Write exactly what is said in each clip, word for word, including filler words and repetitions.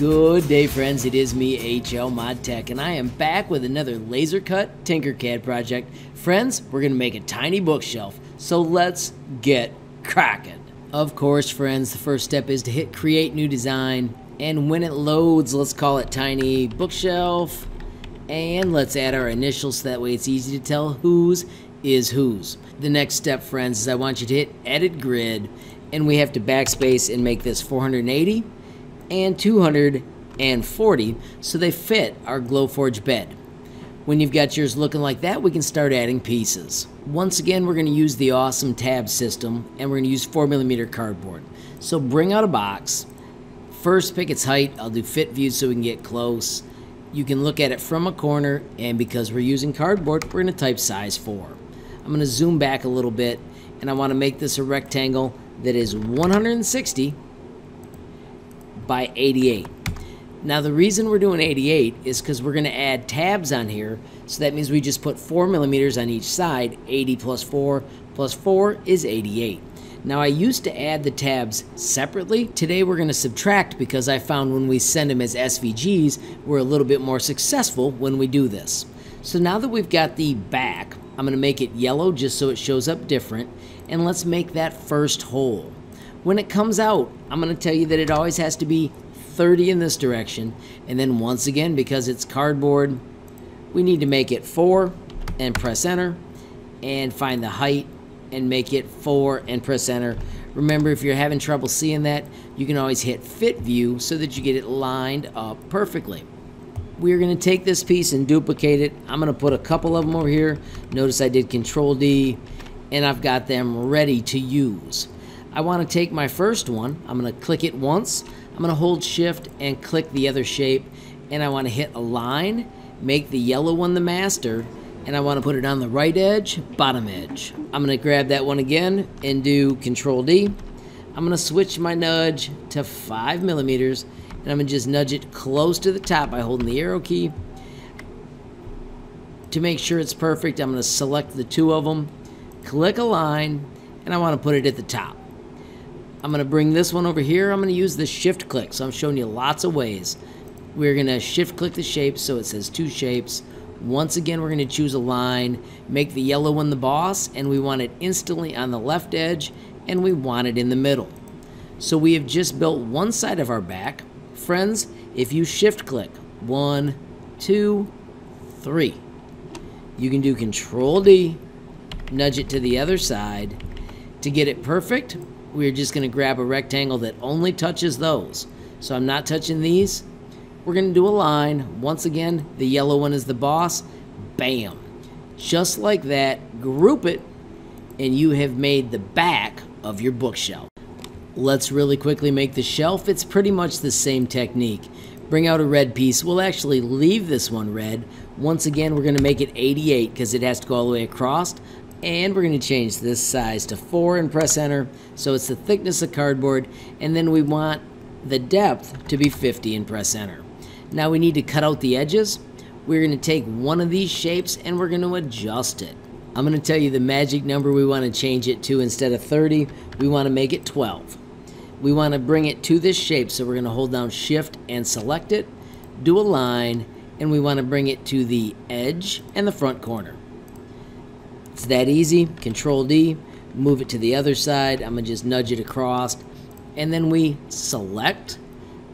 Good day, friends. It is me, HLModTech, and I am back with another laser cut Tinkercad project. Friends, we're gonna make a tiny bookshelf, so let's get cracking. Of course, friends, the first step is to hit create new design, and when it loads, let's call it tiny bookshelf, and let's add our initials so that way it's easy to tell whose is whose. The next step, friends, is I want you to hit edit grid, and we have to backspace and make this four hundred eighty. And two hundred forty, so they fit our Glowforge bed. When you've got yours looking like that, we can start adding pieces. Once again, we're gonna use the awesome tab system, and we're gonna use four millimeter cardboard. So bring out a box. First, pick its height. I'll do fit view so we can get close. You can look at it from a corner, and because we're using cardboard, we're gonna type size four. I'm gonna zoom back a little bit, and I wanna make this a rectangle that is one hundred sixty by eighty-eight. Now the reason we're doing eighty-eight is because we're going to add tabs on here, so that means we just put four millimeters on each side. eighty plus four plus four is eighty-eight. Now I used to add the tabs separately. Today we're going to subtract, because I found when we send them as S V Gs, we're a little bit more successful when we do this. So now that we've got the back, I'm going to make it yellow just so it shows up different, and let's make that first hole. When it comes out, I'm going to tell you that it always has to be thirty in this direction. And then once again, because it's cardboard, we need to make it four and press enter, and find the height and make it four and press enter. Remember, if you're having trouble seeing that, you can always hit fit view so that you get it lined up perfectly. We're going to take this piece and duplicate it. I'm going to put a couple of them over here. Notice I did control D, and I've got them ready to use. I want to take my first one, I'm going to click it once, I'm going to hold shift and click the other shape, and I want to hit align, make the yellow one the master, and I want to put it on the right edge, bottom edge. I'm going to grab that one again and do control D. I'm going to switch my nudge to five millimeters, and I'm going to just nudge it close to the top by holding the arrow key. To make sure it's perfect, I'm going to select the two of them, click align, and I want to put it at the top. I'm going to bring this one over here. I'm going to use the shift click. So I'm showing you lots of ways. We're going to shift click the shape so it says two shapes. Once again, we're going to choose a line, make the yellow one the boss, and we want it instantly on the left edge, and we want it in the middle. So we have just built one side of our back. Friends, if you shift click, one, two, three, you can do control D, nudge it to the other side. To get it perfect, we're just going to grab a rectangle that only touches those. So I'm not touching these. We're going to do a line. Once again, the yellow one is the boss. Bam. Just like that, group it, and you have made the back of your bookshelf. Let's really quickly make the shelf. It's pretty much the same technique. Bring out a red piece. We'll actually leave this one red. Once again, we're going to make it eighty-eight because it has to go all the way across. And we're going to change this size to four and press enter, so it's the thickness of cardboard, and then we want the depth to be fifty and press enter. Now we need to cut out the edges. We're going to take one of these shapes and we're going to adjust it. I'm going to tell you the magic number we want to change it to. Instead of thirty, we want to make it twelve. We want to bring it to this shape, so we're going to hold down shift and select it, do a line, and we want to bring it to the edge and the front corner. It's that easy. Control D, move it to the other side. I'm gonna just nudge it across, and then we select,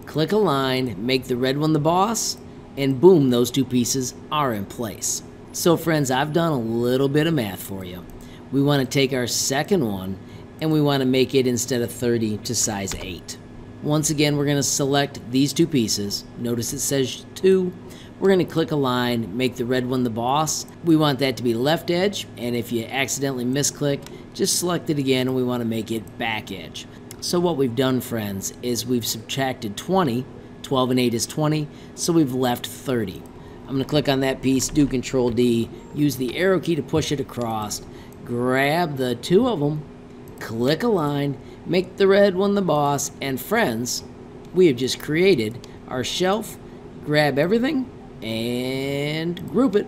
click align, make the red one the boss, and boom, those two pieces are in place. So friends, I've done a little bit of math for you. We want to take our second one, and we want to make it, instead of thirty, to size eight. Once again, we're gonna select these two pieces. Notice it says two. We're going to click align, make the red one the boss. We want that to be left edge, and if you accidentally misclick, just select it again, and we want to make it back edge. So what we've done, friends, is we've subtracted twenty. twelve and eight is twenty, so we've left thirty. I'm going to click on that piece, do control D, use the arrow key to push it across, grab the two of them, click align, make the red one the boss, and friends, we have just created our shelf. Grab everything and group it.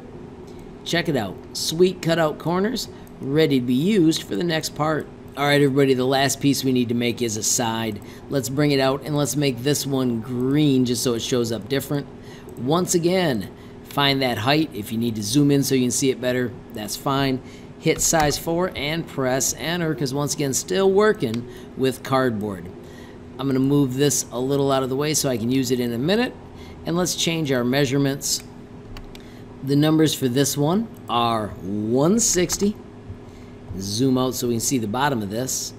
Check it out. Sweet cutout corners, ready to be used for the next part. Alright everybody, the last piece we need to make is a side. Let's bring it out and let's make this one green just so it shows up different. Once again, find that height. If you need to zoom in so you can see it better, that's fine. Hit size four and press enter, because once again, still working with cardboard. I'm going to move this a little out of the way so I can use it in a minute. And let's change our measurements. The numbers for this one are one sixty. Zoom out so we can see the bottom of this.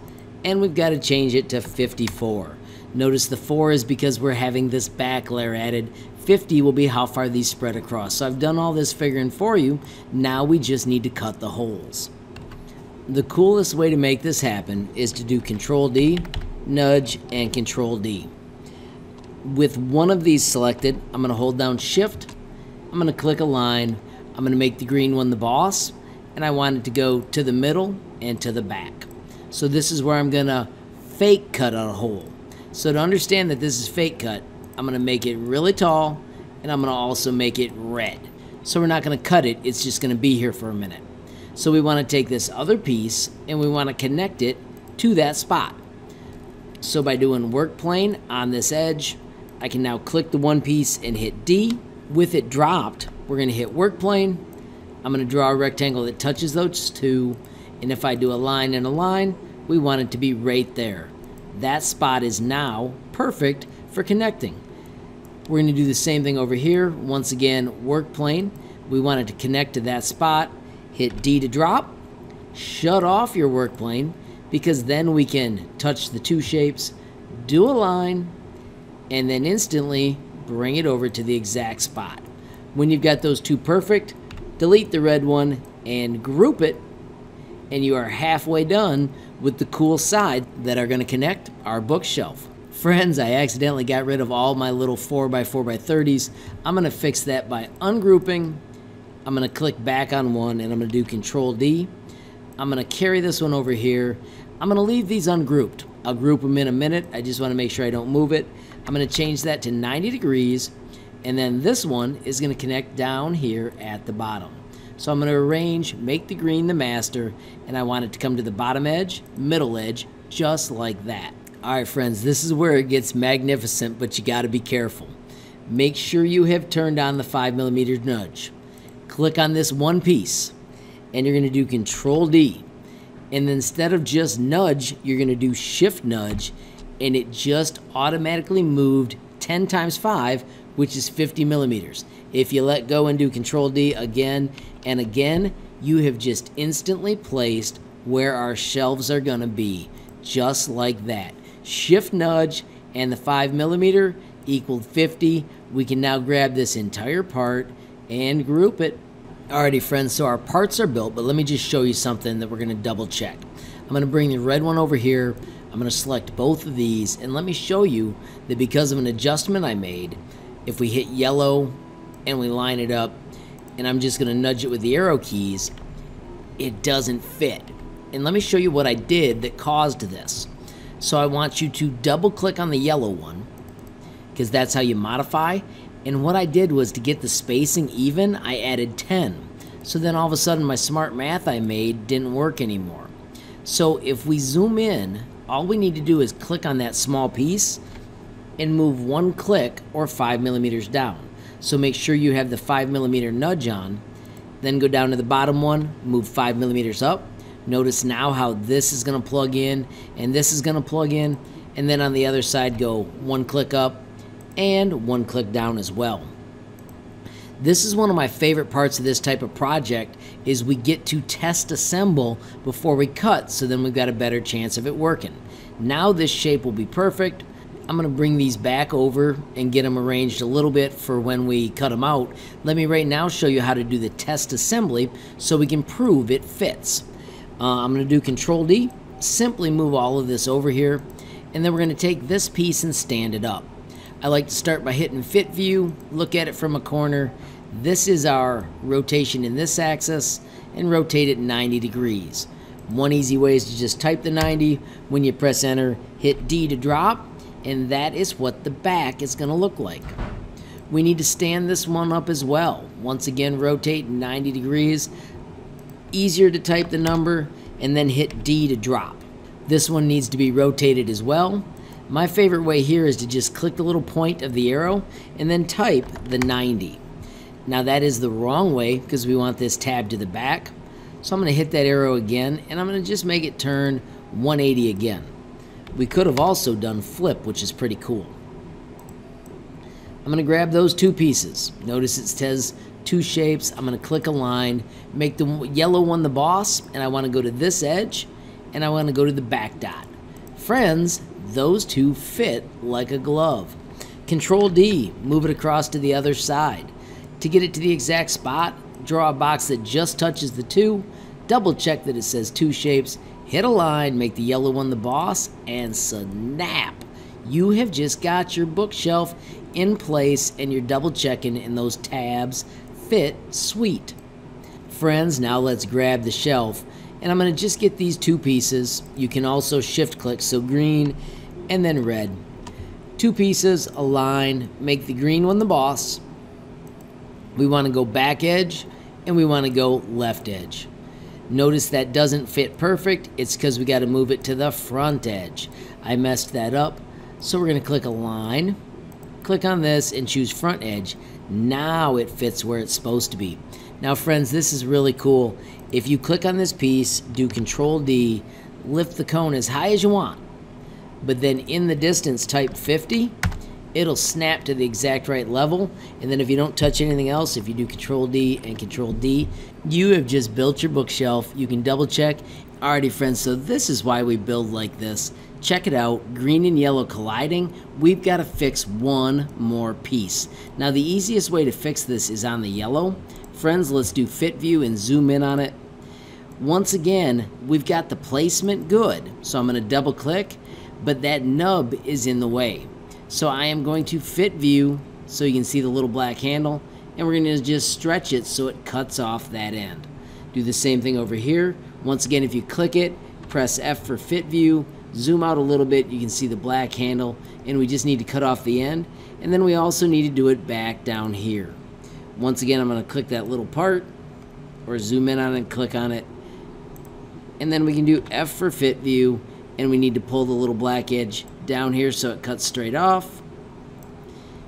And we've got to change it to fifty-four. Notice the four is because we're having this back layer added. fifty will be how far these spread across. So I've done all this figuring for you. Now we just need to cut the holes. The coolest way to make this happen is to do Control D, nudge, and Control D. With one of these selected, I'm going to hold down Shift. I'm going to click a line. I'm going to make the green one the boss, and I want it to go to the middle and to the back. So this is where I'm going to fake cut a hole. So to understand that this is fake cut, I'm going to make it really tall, and I'm going to also make it red. So we're not going to cut it. It's just going to be here for a minute. So we want to take this other piece, and we want to connect it to that spot. So by doing work plane on this edge, I can now click the one piece and hit D. With it dropped, we're going to hit work plane. I'm going to draw a rectangle that touches those two. And if I do a line and a line, we want it to be right there. That spot is now perfect for connecting. We're going to do the same thing over here. Once again, work plane. We want it to connect to that spot. Hit D to drop. Shut off your work plane, because then we can touch the two shapes, do a line, and then instantly bring it over to the exact spot. When you've got those two perfect, delete the red one and group it, and you are halfway done with the cool side that are going to connect our bookshelf. Friends, I accidentally got rid of all my little four by four by thirties. I'm going to fix that by ungrouping. I'm going to click back on one, and I'm going to do Control D. I'm going to carry this one over here. I'm going to leave these ungrouped. I'll group them in a minute. I just want to make sure I don't move it. I'm going to change that to ninety degrees, and then this one is going to connect down here at the bottom. So I'm going to arrange, make the green the master, and I want it to come to the bottom edge, middle edge, just like that. Alright friends, this is where it gets magnificent, but you got to be careful. Make sure you have turned on the five millimeter nudge. Click on this one piece, and you're going to do Control D. And instead of just nudge, you're going to do Shift nudge, and it just automatically moved ten times five, which is fifty millimeters. If you let go and do Control D again and again, you have just instantly placed where our shelves are going to be, just like that. Shift nudge and the five millimeter equaled fifty. We can now grab this entire part and group it. Alrighty friends, so our parts are built, but let me just show you something that we're going to double check. I'm going to bring the red one over here. I'm going to select both of these, and let me show you that because of an adjustment I made, if we hit yellow and we line it up, and I'm just going to nudge it with the arrow keys, it doesn't fit. And let me show you what I did that caused this. So I want you to double click on the yellow one, because that's how you modify. And what I did was, to get the spacing even, I added ten. So then all of a sudden my smart math I made didn't work anymore. So if we zoom in, all we need to do is click on that small piece and move one click or five millimeters down. So make sure you have the five millimeter nudge on, then go down to the bottom one, move five millimeters up. Notice now how this is going to plug in, and this is going to plug in, and then on the other side go one click up and one click down as well. This is one of my favorite parts of this type of project, is we get to test assemble before we cut, so then we've got a better chance of it working. Now this shape will be perfect. I'm going to bring these back over and get them arranged a little bit for when we cut them out. Let me right now show you how to do the test assembly so we can prove it fits. Uh, I'm going to do Control D, simply move all of this over here, and then we're going to take this piece and stand it up. I like to start by hitting Fit View, look at it from a corner. This is our rotation in this axis, and rotate it ninety degrees. One easy way is to just type the ninety. When you press enter, hit D to drop, and that is what the back is going to look like. We need to stand this one up as well. Once again, rotate ninety degrees. Easier to type the number, and then hit D to drop. This one needs to be rotated as well. My favorite way here is to just click the little point of the arrow and then type the ninety. Now that is the wrong way because we want this tab to the back. So I'm going to hit that arrow again and I'm going to just make it turn one eighty again. We could have also done flip, which is pretty cool. I'm going to grab those two pieces. Notice it says two shapes. I'm going to click align, make the yellow one the boss, and I want to go to this edge and I want to go to the back dot. Friends, those two fit like a glove. Control D, move it across to the other side. To get it to the exact spot, draw a box that just touches the two, double check that it says two shapes, hit align, make the yellow one the boss, and snap. You have just got your bookshelf in place and you're double checking and those tabs fit sweet. Friends, now let's grab the shelf and I'm gonna just get these two pieces. You can also shift click, so green and then red. Two pieces, align, make the green one the boss. We wanna go back edge and we wanna go left edge. Notice that doesn't fit perfect. It's because we gotta move it to the front edge. I messed that up. So we're gonna click align, click on this and choose front edge. Now it fits where it's supposed to be. Now friends, this is really cool. If you click on this piece, do Control D, lift the cone as high as you want, but then in the distance type fifty, it'll snap to the exact right level. And then if you don't touch anything else, if you do Control D and Control D, you have just built your bookshelf. You can double check. Alrighty friends, so this is why we build like this. Check it out, green and yellow colliding. We've got to fix one more piece. Now the easiest way to fix this is on the yellow. Friends, let's do fit view and zoom in on it. Once again, we've got the placement good. So I'm gonna double click, but that nub is in the way. So I am going to fit view so you can see the little black handle, and we're gonna just stretch it so it cuts off that end. Do the same thing over here. Once again, if you click it, press F for fit view, zoom out a little bit, you can see the black handle, and we just need to cut off the end. And then we also need to do it back down here. Once again, I'm gonna click that little part or zoom in on it and click on it. And then we can do F for fit view, and we need to pull the little black edge down here so it cuts straight off.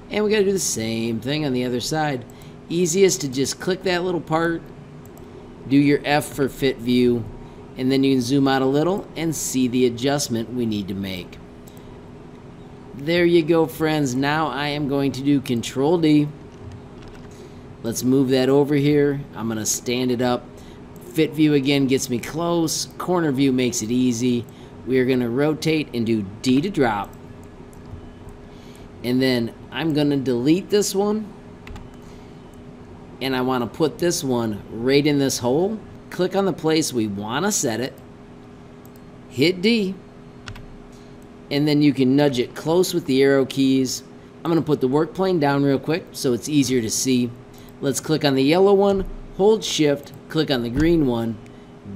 And we gotta do the same thing on the other side. Easiest to just click that little part, do your F for fit view, and then you can zoom out a little and see the adjustment we need to make. There you go, friends. Now I am going to do Control D. Let's move that over here. I'm gonna stand it up. Fit view again gets me close. Corner view makes it easy. We are gonna rotate and do D to drop. And then I'm gonna delete this one. And I wanna put this one right in this hole. Click on the place we wanna set it. Hit D. And then you can nudge it close with the arrow keys. I'm gonna put the work plane down real quick so it's easier to see. Let's click on the yellow one, hold shift, click on the green one,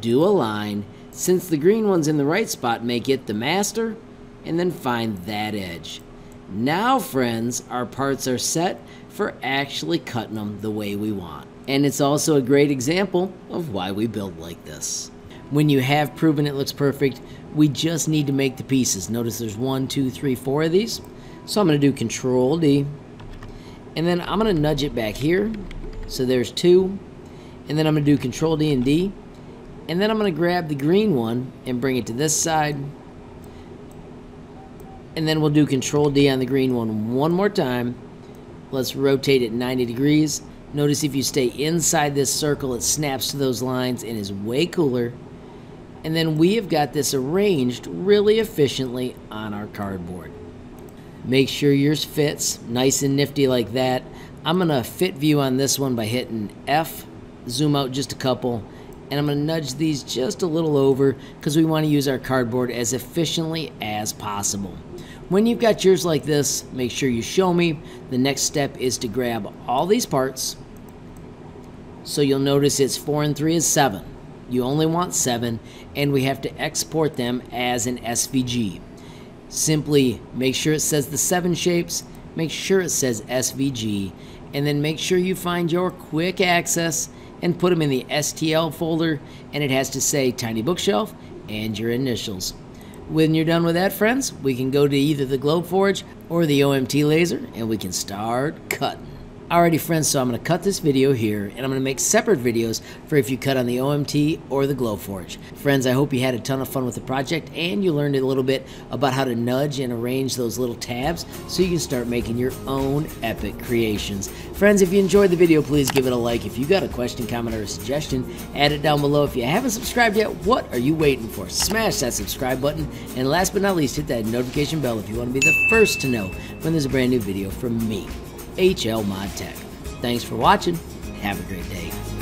do align. Since the green one's in the right spot, make it the master, and then find that edge. Now friends, our parts are set for actually cutting them the way we want. And it's also a great example of why we build like this. When you have proven it looks perfect, we just need to make the pieces. Notice there's one, two, three, four of these. So I'm gonna do Control D, and then I'm gonna nudge it back here. So there's two, and then I'm gonna do Control D and D, and then I'm gonna grab the green one and bring it to this side, and then we'll do Control D on the green one one more time. Let's rotate it ninety degrees. Notice if you stay inside this circle, it snaps to those lines and is way cooler. And then we have got this arranged really efficiently on our cardboard. Make sure yours fits nice and nifty like that. I'm gonna fit view on this one by hitting F, zoom out just a couple, and I'm gonna nudge these just a little over because we wanna use our cardboard as efficiently as possible. When you've got yours like this, make sure you show me. The next step is to grab all these parts. So you'll notice it's four and three is seven. You only want seven, and we have to export them as an S V G. Simply make sure it says the seven shapes, make sure it says S V G, and then make sure you find your quick access and put them in the S T L folder, and it has to say tiny bookshelf and your initials. When you're done with that, friends, we can go to either the Glowforge or the O M T laser, and we can start cutting. Alrighty, friends, so I'm going to cut this video here, and I'm going to make separate videos for if you cut on the O M T or the Glowforge. Friends, I hope you had a ton of fun with the project, and you learned a little bit about how to nudge and arrange those little tabs so you can start making your own epic creations. Friends, if you enjoyed the video, please give it a like. If you got a question, comment, or a suggestion, add it down below. If you haven't subscribed yet, what are you waiting for? Smash that subscribe button, and last but not least, hit that notification bell if you want to be the first to know when there's a brand new video from me, H L ModTech. Thanks for watching. Have a great day.